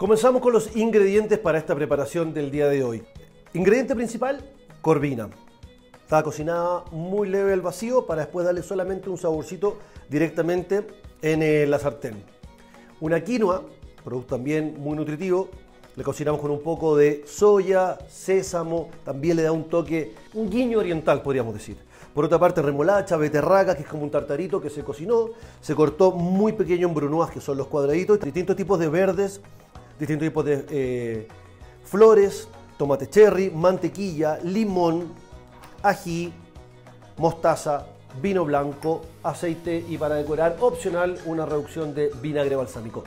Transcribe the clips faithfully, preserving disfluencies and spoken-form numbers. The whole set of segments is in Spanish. Comenzamos con los ingredientes para esta preparación del día de hoy. Ingrediente principal, corvina. Está cocinada muy leve al vacío para después darle solamente un saborcito directamente en eh, la sartén. Una quinoa, producto también muy nutritivo, le cocinamos con un poco de soya, sésamo, también le da un toque, un guiño oriental podríamos decir. Por otra parte, remolacha, beterraga, que es como un tartarito que se cocinó, se cortó muy pequeño en brunoise, que son los cuadraditos, distintos tipos de verdes, distintos tipos de eh, flores, tomate cherry, mantequilla, limón, ají, mostaza, vino blanco, aceite y para decorar, opcional, una reducción de vinagre balsámico.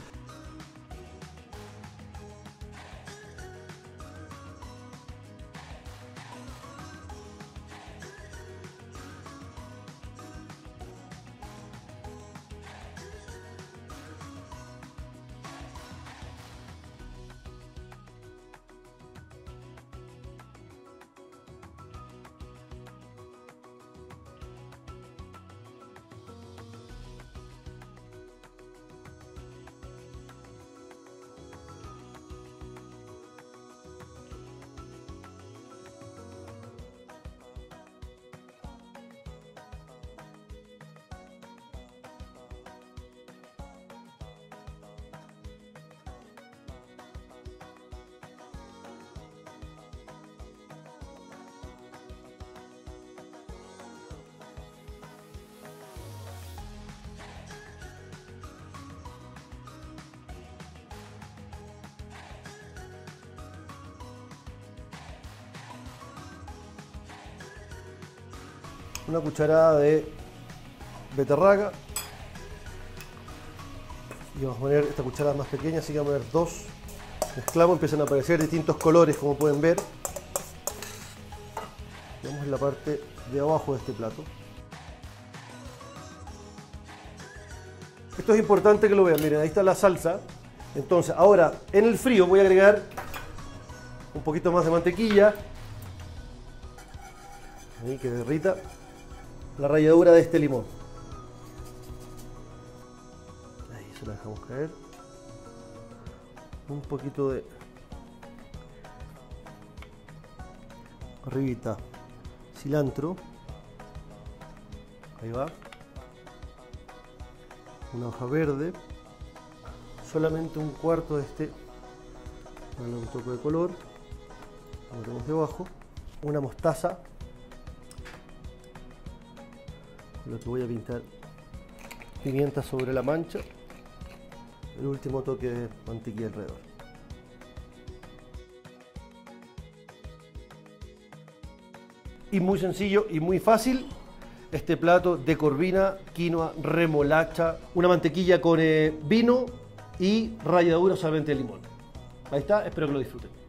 Una cucharada de beterraga y vamos a poner esta cucharada más pequeña, así que vamos a poner dos. Mezclamos, empiezan a aparecer distintos colores como pueden ver. Vamos en la parte de abajo de este plato. Esto es importante que lo vean, miren, ahí está la salsa. Entonces ahora en el frío voy a agregar un poquito más de mantequilla, ahí que derrita la ralladura de este limón. Ahí se la dejamos caer. Un poquito de arribita, cilantro. Ahí va. Una hoja verde. Solamente un cuarto de este. Dale un toque de color. Lo ponemos debajo. Una mostaza. Lo que voy a pintar, pimienta sobre la mancha, el último toque de mantequilla alrededor. Y muy sencillo y muy fácil este plato de corvina, quinoa, remolacha, una mantequilla con eh, vino y ralladura solamente de limón. Ahí está, espero que lo disfruten.